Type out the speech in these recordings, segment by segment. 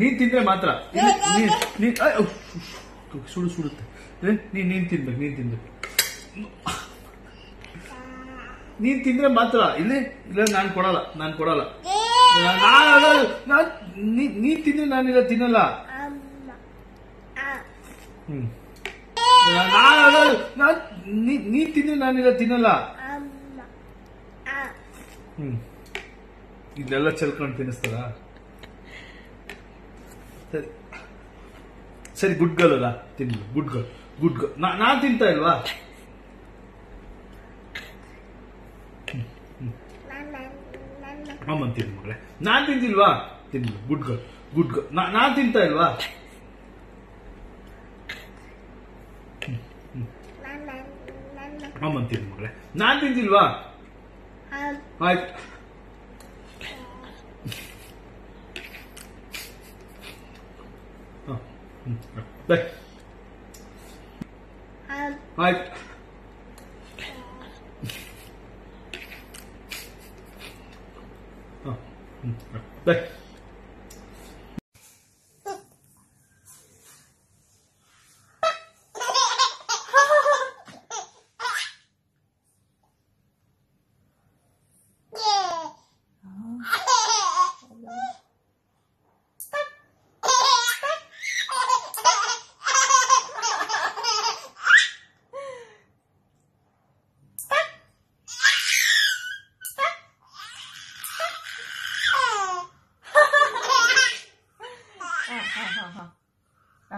ನೀನ್ ತಿಂದ್ರೆ ಮಾತ್ರ. ಸುಡು ಸುಡುತ್ತೆ. ನೀನ್ ತಿನ್ಬೇಕು, ನೀನ್ ತಿಂದ್ರೆ ಮಾತ್ರ. ಇಲ್ಲ ನಾನ್ ಕೊಡಲ್ಲ. ನೀನ್ ತಿಂದ್ರೆ ನಾನಿಲ್ಲ ತಿನ್ನಲ್ಲ. ನೀನ್ ತಿಂದ್ರೆ ನಾನಿಲ್ಲ ತಿನ್ನಲ್ಲ. ಇದೆಲ್ಲ ಚೆಲ್ಕೊಂಡು ತಿನ್ನಿಸ್ತಾರ. ಸರಿ ಸರಿ, ಗುಡ್ ಗರ್ಲ್ ಅಲ್ಲ, ತಿನ್ನಿ. Good girl. ನಾನ್ ತಿಂತಾ ಇಲ್ವಾ? ಅಮ್ಮ ತಿನ್ ಮಗಳೇ. ನಾನ್ ತಿಂತಿಲ್ವಾ? ತಿನ್ನಿ. Good girl. ನಾನ್ ತಿಂತಾ ಇಲ್ವಾ? ಅಮ್ಮ ತಿನ್ ಮಗಳೇ. ನಾನ್ ತಿಂತಿಲ್ವಾ? ಆಯ್ತು. ಆಯ್ತು.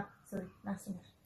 Absolutely, nothing.